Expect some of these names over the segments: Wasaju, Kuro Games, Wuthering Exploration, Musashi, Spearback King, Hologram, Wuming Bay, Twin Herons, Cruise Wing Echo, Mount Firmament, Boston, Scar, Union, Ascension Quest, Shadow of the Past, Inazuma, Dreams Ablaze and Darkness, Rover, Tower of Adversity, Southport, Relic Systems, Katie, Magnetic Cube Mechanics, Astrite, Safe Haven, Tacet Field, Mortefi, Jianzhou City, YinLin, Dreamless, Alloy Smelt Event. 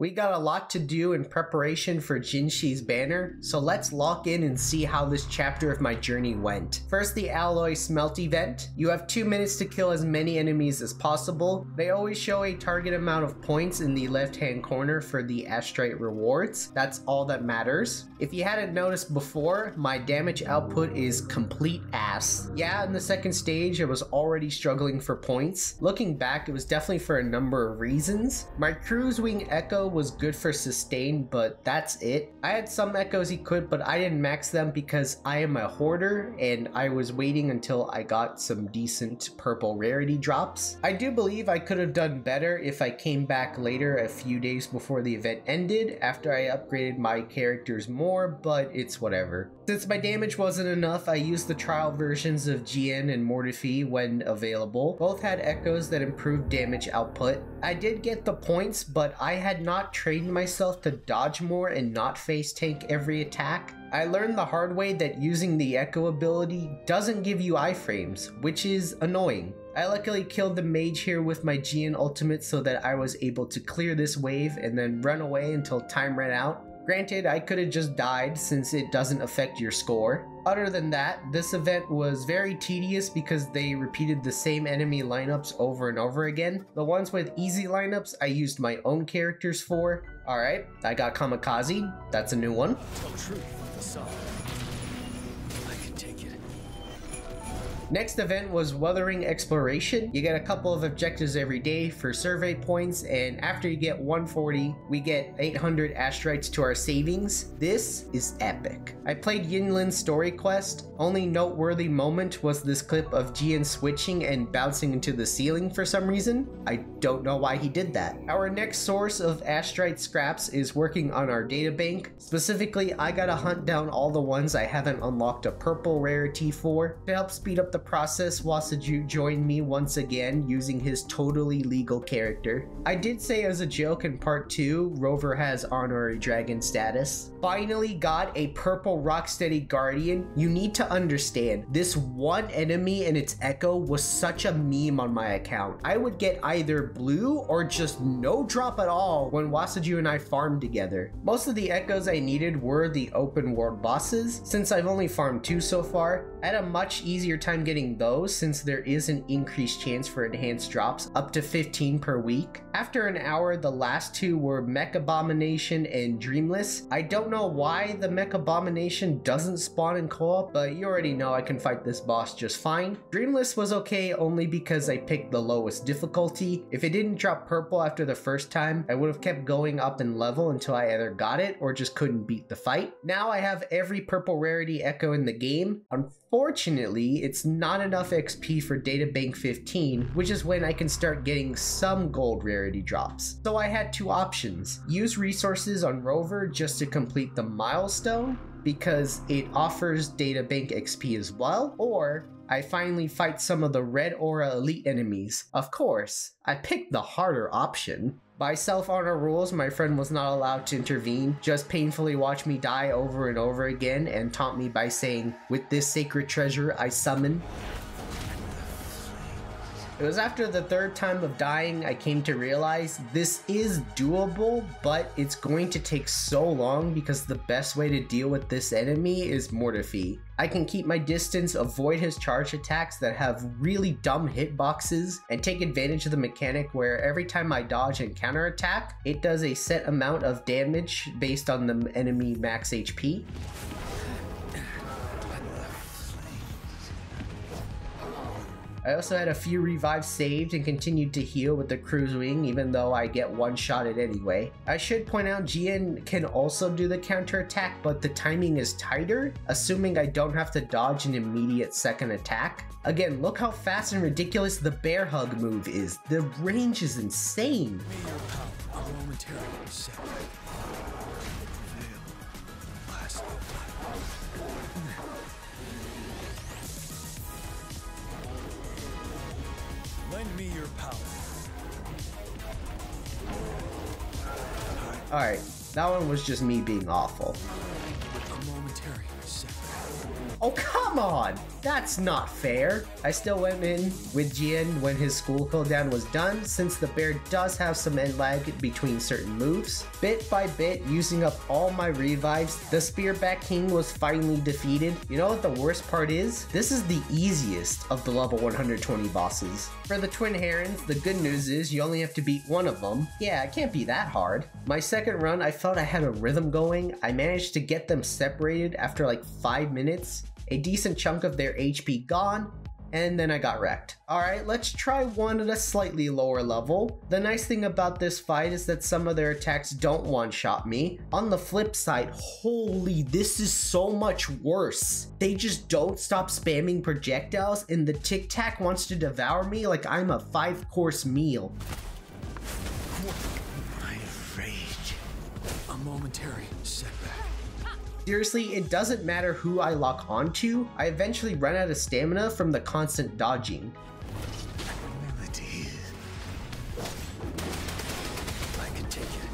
We got a lot to do in preparation for Jinhsi's banner, so let's lock in and see how this chapter of my journey went. First, the Alloy Smelt Event. You have 2 minutes to kill as many enemies as possible. They always show a target amount of points in the left-hand corner for the Astrite rewards. That's all that matters. If you hadn't noticed before, my damage output is complete ass. Yeah, in the second stage, I was already struggling for points. Looking back, it was definitely for a number of reasons. My Cruise Wing Echo was good for sustain, but that's it. I had some Echoes equipped, but I didn't max them because I am a hoarder and I was waiting until I got some decent purple rarity drops. I do believe I could have done better if I came back later a few days before the event ended after I upgraded my characters more, but it's whatever. Since my damage wasn't enough, I used the trial versions of Jiyan and Mortefi when available. Both had Echoes that improved damage output. I did get the points, but I had not trained myself to dodge more and not face tank every attack. I learned the hard way that using the Echo ability doesn't give you iframes, which is annoying. I luckily killed the mage here with my Jiyan ultimate so that I was able to clear this wave and then run away until time ran out. Granted, I could have just died since it doesn't affect your score. Other than that, this event was very tedious because they repeated the same enemy lineups over and over again. The ones with easy lineups I used my own characters for. Alright, I got Kamikaze. That's a new one. Tell truth with the song. I can take it. Next event was Wuthering Exploration. You get a couple of objectives every day for survey points, and after you get 140, we get 800 Astrites to our savings. This is epic. I played YinLin's story quest. Only noteworthy moment was this clip of Jiyan switching and bouncing into the ceiling for some reason. I don't know why he did that. Our next source of Astrite scraps is working on our databank. Specifically, I gotta hunt down all the ones I haven't unlocked a purple rarity for. To help speed up the process, Wasaju joined me once again using his totally legal character. I did say as a joke in part 2, Rover has honorary dragon status. Finally got a purple Rocksteady Guardian. You need to understand, this one enemy and its Echo was such a meme on my account. I would get either blue or just no drop at all when Wasaju and I farmed together. Most of the Echoes I needed were the open world bosses. Since I've only farmed 2 so far, I had a much easier time getting those since there is an increased chance for enhanced drops, up to 15 per week. After an hour, the last two were Mech Abomination and Dreamless. I don't know why the Mech Abomination doesn't spawn in co-op, but you already know I can fight this boss just fine. Dreamless was okay only because I picked the lowest difficulty. If it didn't drop purple after the first time, I would have kept going up in level until I either got it or just couldn't beat the fight. Now I have every purple rarity Echo in the game. Unfortunately, it's not enough XP for databank 15, which is when I can start getting some gold rarity drops. So I had two options. Use resources on Rover just to complete the milestone because it offers databank XP as well, or I finally fight some of the Red Aura Elite enemies. Of course, I picked the harder option. By self-honor rules, my friend was not allowed to intervene, just painfully watch me die over and over again and taunt me by saying, "With this sacred treasure I summon." It was after the third time of dying I came to realize this is doable, but it's going to take so long because the best way to deal with this enemy is Mortefi. I can keep my distance, avoid his charge attacks that have really dumb hitboxes, and take advantage of the mechanic where every time I dodge and counterattack, it does a set amount of damage based on the enemy max HP. I also had a few revives saved and continued to heal with the Cruise Wing, even though I get one-shotted anyway. I should point out Jiyan can also do the counter-attack, but the timing is tighter, assuming I don't have to dodge an immediate second attack. Again, look how fast and ridiculous the bear hug move is. The range is insane. Lend me your power. Alright, that one was just me being awful. A momentary setback. Oh, come on! That's not fair! I still went in with Jiyan when his school cooldown was done, since the bear does have some end lag between certain moves. Bit by bit, using up all my revives, the Spearback King was finally defeated. You know what the worst part is? This is the easiest of the level 120 bosses. For the Twin Herons, the good news is you only have to beat one of them. Yeah, it can't be that hard. My second run, I felt I had a rhythm going. I managed to get them separated after like 5 minutes, a decent chunk of their HP gone, and then I got wrecked. Alright, let's try one at a slightly lower level. The nice thing about this fight is that some of their attacks don't one-shot me. On the flip side, holy, this is so much worse. They just don't stop spamming projectiles, and the Tic Tac wants to devour me like I'm a 5-course meal. My rage. A momentary setback. Seriously, it doesn't matter who I lock onto, I eventually run out of stamina from the constant dodging. Humility. I can take it.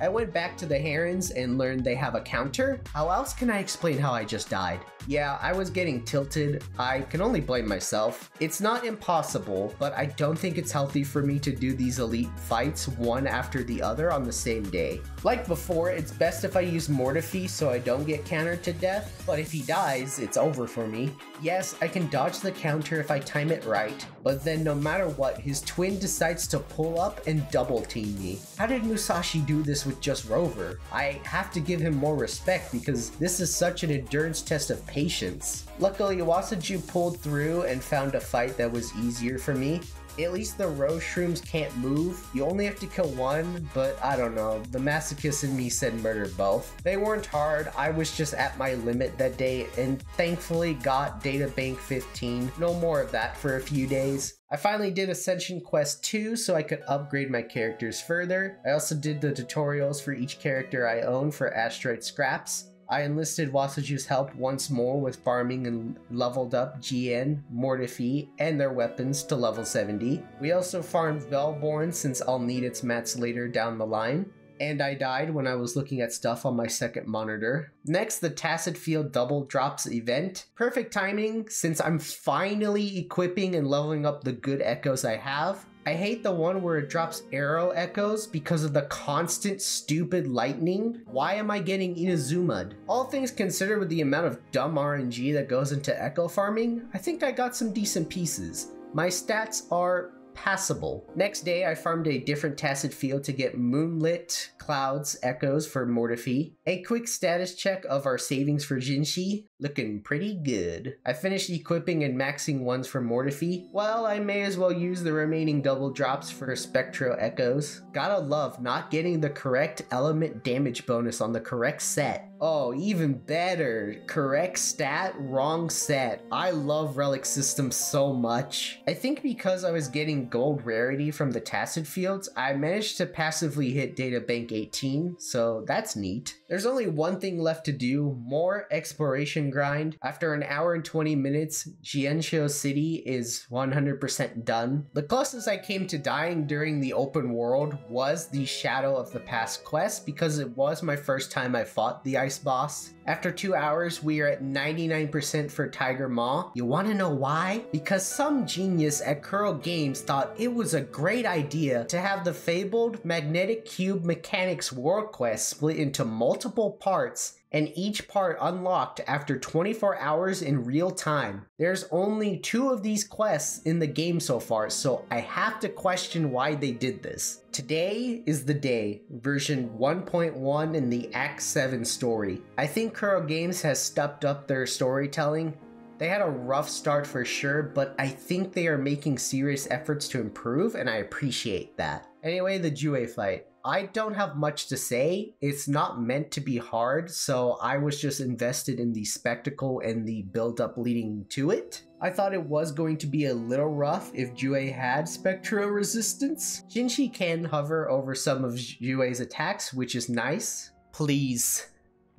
I went back to the Herons and learned they have a counter. How else can I explain how I just died? Yeah, I was getting tilted. I can only blame myself. It's not impossible, but I don't think it's healthy for me to do these elite fights one after the other on the same day. Like before, it's best if I use Mortefi so I don't get countered to death, but if he dies, it's over for me. Yes, I can dodge the counter if I time it right, but then no matter what, his twin decides to pull up and double team me. How did Musashi do this with just Rover? I have to give him more respect because this is such an endurance test of patience. Luckily, Wasaju pulled through and found a fight that was easier for me. At least the rose shrooms can't move. You only have to kill one, but I don't know. The masochist in me said murder both. They weren't hard. I was just at my limit that day and thankfully got data bank 15. No more of that for a few days. I finally did Ascension Quest 2 so I could upgrade my characters further. I also did the tutorials for each character I own for Astrite scraps. I enlisted Wasaju's help once more with farming and leveled up Jiyan, Mortefi, and their weapons to level 70. We also farmed Bellborn since I'll need its mats later down the line. And I died when I was looking at stuff on my second monitor. Next, the Tacet Field Double Drops event. Perfect timing since I'm finally equipping and leveling up the good echoes I have. I hate the one where it drops arrow echoes because of the constant stupid lightning. Why am I getting Inazuma'd? All things considered, with the amount of dumb RNG that goes into echo farming, I think I got some decent pieces. My stats are passable. Next day, I farmed a different Tacet Field to get Moonlit Clouds Echoes for Mortefi. A quick status check of our savings for Jinhsi, looking pretty good. I finished equipping and maxing ones for Mortefi. Well, I may as well use the remaining double drops for Spectro Echoes. Gotta love not getting the correct element damage bonus on the correct set. Oh, even better. Correct stat, wrong set. I love Relic Systems so much. I think because I was getting gold rarity from the Tacet Fields, I managed to passively hit Data Bank 18, so that's neat. There's only one thing left to do, more exploration grind. After an hour and 20 minutes, Jianzhou City is 100% done. The closest I came to dying during the open world was the Shadow of the Past quest because it was my first time I fought the ice boss. After 2 hours, we are at 99% for Tiger Maw. You want to know why? Because some genius at Curl Games thought it was a great idea to have the fabled Magnetic Cube Mechanics World Quest split into multiple parts, and each part unlocked after 24 hours in real time. There's only 2 of these quests in the game so far, so I have to question why they did this. Today is the day, version 1.1 in the Act 7 story. I think Kuro Games has stepped up their storytelling. They had a rough start for sure, but I think they are making serious efforts to improve, and I appreciate that. Anyway, the Jue fight. I don't have much to say. It's not meant to be hard, so I was just invested in the spectacle and the build-up leading to it. I thought it was going to be a little rough if Jue had Spectro resistance. Jinhsi can hover over some of Jue's attacks, which is nice. Please.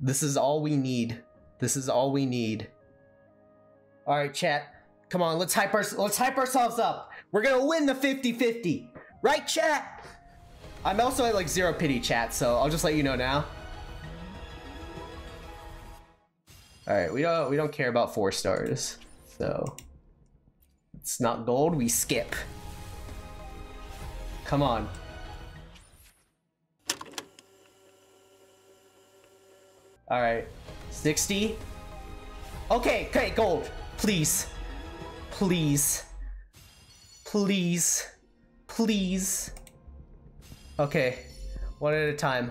This is all we need. This is all we need. Alright, chat. Come on, let's hype ourselves up. We're gonna win the 50-50. Right, chat? I'm also at like zero pity chat, so I'll just let you know now. All right, we don't care about 4 stars, so it's not gold. We skip. Come on. All right, 60. Okay, okay, gold, please, please, please, please. Okay, one at a time.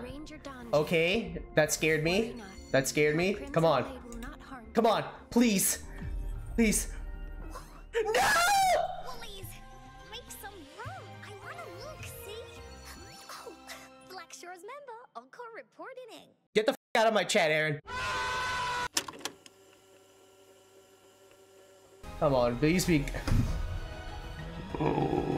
Okay, that scared me. That scared me. Come on. Come on, please. Please. No! Please, make some room. I want to look, see? Oh, Black Shore's member, Uncle reporting in. Get the f out of my chat, Aaron. Come on, please be... Oh.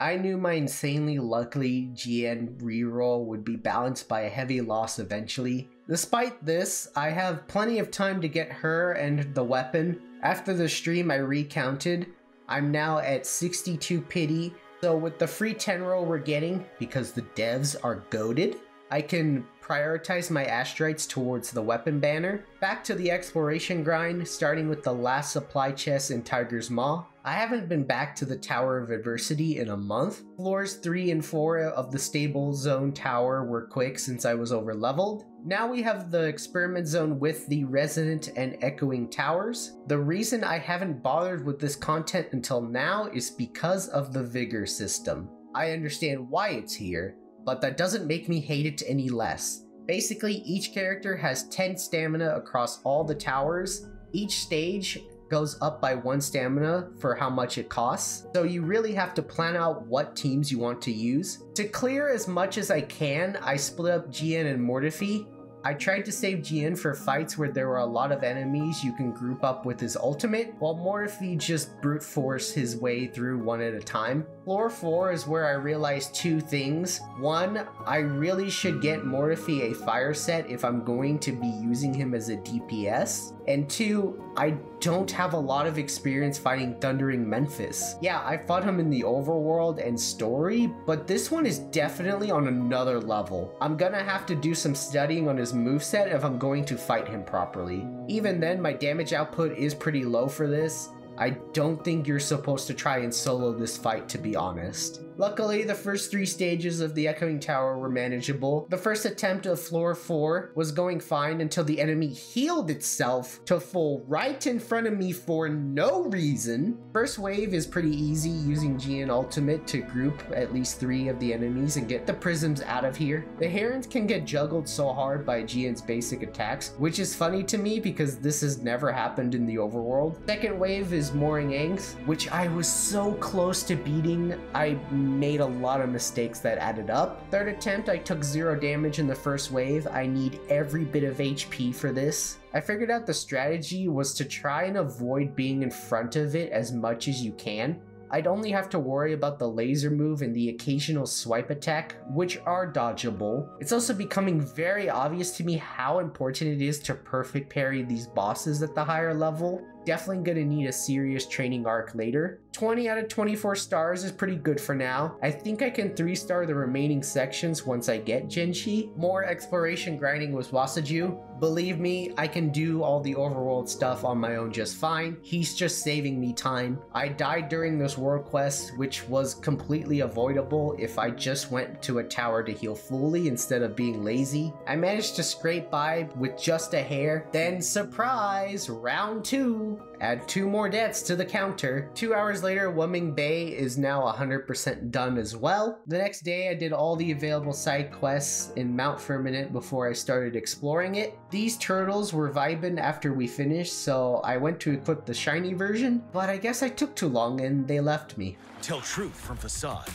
I knew my insanely lucky Jiyan reroll would be balanced by a heavy loss eventually. Despite this, I have plenty of time to get her and the weapon. After the stream I recounted, I'm now at 62 pity, so with the free 10 roll we're getting, because the devs are goated, I can prioritize my Astrites towards the weapon banner. Back to the exploration grind, starting with the last supply chest in Tiger's Maw. I haven't been back to the Tower of Adversity in a month. Floors 3 and 4 of the Stable Zone Tower were quick since I was overleveled. Now we have the Experiment Zone with the Resonant and Echoing Towers. The reason I haven't bothered with this content until now is because of the Vigor system. I understand why it's here, but that doesn't make me hate it any less. Basically, each character has 10 stamina across all the towers. Each stage goes up by 1 stamina for how much it costs, so you really have to plan out what teams you want to use. To clear as much as I can, I split up Jiyan and Mortefi. I tried to save Jiyan for fights where there were a lot of enemies you can group up with his ultimate, while Mortefi just brute force his way through one at a time. Floor 4 is where I realized 2 things. One, I really should get Mortefi a fire set if I'm going to be using him as a DPS. And 2, I don't have a lot of experience fighting Thundering Memphis. Yeah, I fought him in the overworld and story, but this one is definitely on another level. I'm gonna have to do some studying on his moveset if I'm going to fight him properly. Even then, my damage output is pretty low for this. I don't think you're supposed to try and solo this fight, to be honest. Luckily, the first 3 stages of the Echoing Tower were manageable. The first attempt of floor 4 was going fine until the enemy healed itself to fall right in front of me for no reason. First wave is pretty easy, using Jiyan ultimate to group at least 3 of the enemies and get the prisms out of here. The herons can get juggled so hard by Jiyan's basic attacks, which is funny to me because this has never happened in the overworld. Second wave is Mooring Eggs, which I was so close to beating. I made a lot of mistakes that added up. Third attempt, I took 0 damage in the first wave. I need every bit of HP for this. I figured out the strategy was to try and avoid being in front of it as much as you can. I'd only have to worry about the laser move and the occasional swipe attack, which are dodgeable. It's also becoming very obvious to me how important it is to perfect parry these bosses at the higher level. Definitely gonna need a serious training arc later. 20 out of 24 stars is pretty good for now. I think I can 3-star the remaining sections once I get Jinhsi. More exploration grinding with Wasaju. Believe me, I can do all the overworld stuff on my own just fine. He's just saving me time. I died during this world quest, which was completely avoidable if I just went to a tower to heal fully instead of being lazy. I managed to scrape by with just a hair. Then surprise, round 2. Add 2 more deaths to the counter. 2 hours later, Wuming Bay is now 100% done as well. The next day, I did all the available side quests in Mount Firmament before I started exploring it. These turtles were vibing after we finished, so I went to equip the shiny version, but I guess I took too long and they left me. Tell truth from facade.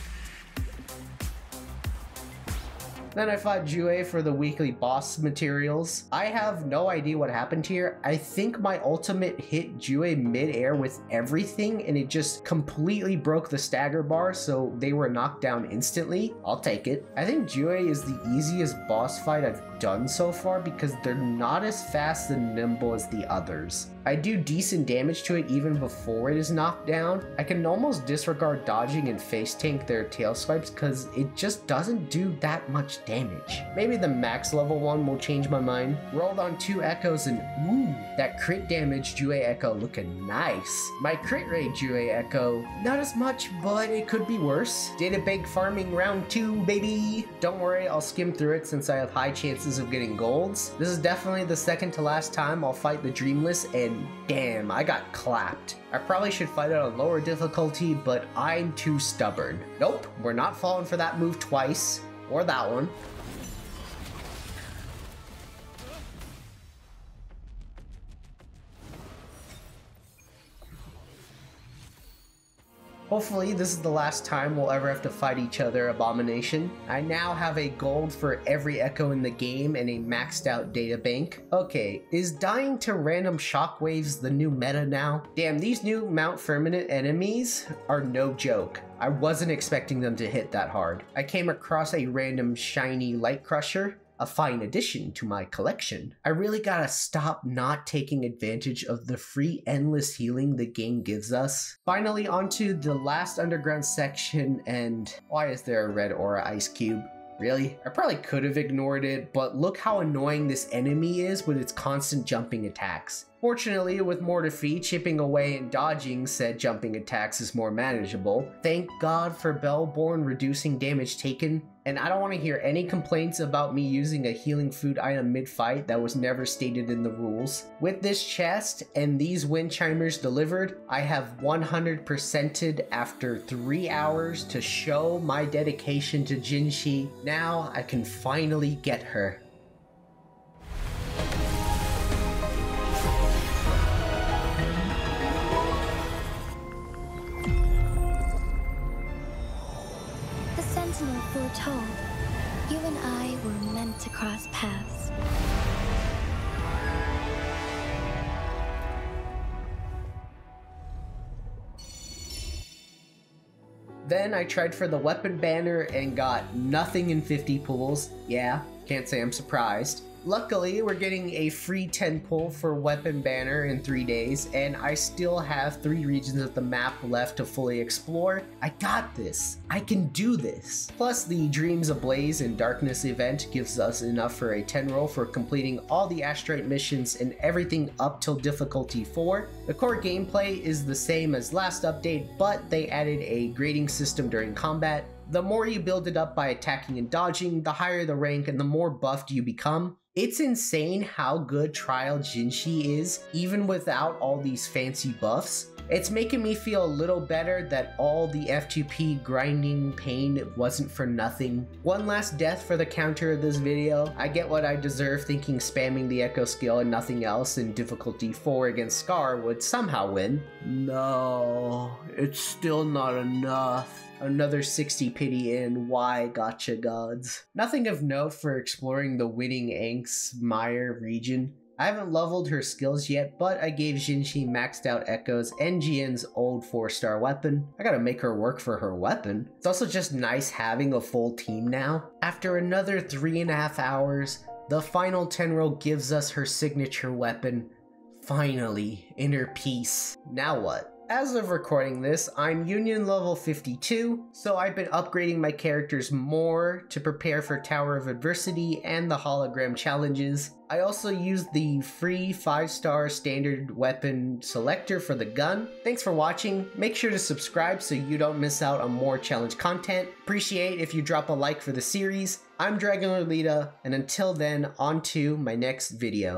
Then I fought Jue for the weekly boss materials. I have no idea what happened here. I think my ultimate hit Jue mid-air with everything and it just completely broke the stagger bar, so they were knocked down instantly. I'll take it. I think Jue is the easiest boss fight I've done so far because they're not as fast and nimble as the others. I do decent damage to it even before it is knocked down. I can almost disregard dodging and face tank their tail swipes because it just doesn't do that much damage. Maybe the max level one will change my mind. Rolled on 2 echoes and ooh, that crit damage Jue Echo looking nice. My crit rate Jue Echo, not as much, but it could be worse. Data bank farming round 2, baby. Don't worry, I'll skim through it since I have high chances of getting golds. This is definitely the second to last time I'll fight the Dreamless, and damn, I got clapped. I probably should fight it on lower difficulty, but I'm too stubborn. Nope, we're not falling for that move twice, or that one. Hopefully this is the last time we'll ever have to fight each other, Abomination. I now have a gold for every echo in the game and a maxed out databank. Okay, is dying to random shockwaves the new meta now? Damn, these new Mount Firmament enemies are no joke. I wasn't expecting them to hit that hard. I came across a random shiny light crusher, a fine addition to my collection. I really gotta stop not taking advantage of the free endless healing the game gives us. Finally, onto the last underground section, and why is there a red aura ice cube? Really? I probably could have ignored it, but look how annoying this enemy is with its constant jumping attacks. Fortunately, with Mortefi, chipping away and dodging said jumping attacks is more manageable. Thank God for Bellborn reducing damage taken, and I don't want to hear any complaints about me using a healing food item mid-fight that was never stated in the rules. With this chest and these wind chimers delivered, I have 100%ed after 3 hours to show my dedication to Jinhsi. Now I can finally get her. Foretold, you and I were meant to cross paths. Then I tried for the weapon banner and got nothing in 50 pulls. Yeah, can't say I'm surprised. Luckily, we're getting a free 10 pull for weapon banner in 3 days, and I still have 3 regions of the map left to fully explore. I got this. I can do this. Plus, the Dreams Ablaze and Darkness event gives us enough for a 10 roll for completing all the Astrite missions and everything up till difficulty 4. The core gameplay is the same as last update, but they added a grading system during combat. The more you build it up by attacking and dodging, the higher the rank and the more buffed you become. It's insane how good Trial Jinhsi is, even without all these fancy buffs. It's making me feel a little better that all the FTP grinding pain wasn't for nothing. One last death for the counter of this video. I get what I deserve thinking spamming the Echo skill and nothing else in difficulty 4 against Scar would somehow win. No, it's still not enough. Another 60 pity in, why gotcha gods. Nothing of note for exploring the winning Ankh's Mire region. I haven't leveled her skills yet, but I gave Jinhsi maxed out echoes and Jian's old 4-star weapon. I gotta make her work for her weapon. It's also just nice having a full team now. After another 3.5 hours, the final 10 roll gives us her signature weapon. Finally, inner peace. Now what? As of recording this, I'm Union level 52, so I've been upgrading my characters more to prepare for Tower of Adversity and the hologram challenges. I also used the free 5-star standard weapon selector for the gun. Thanks for watching. Make sure to subscribe so you don't miss out on more challenge content. Appreciate if you drop a like for the series. I'm Dragon Lolita, and until then, on to my next video.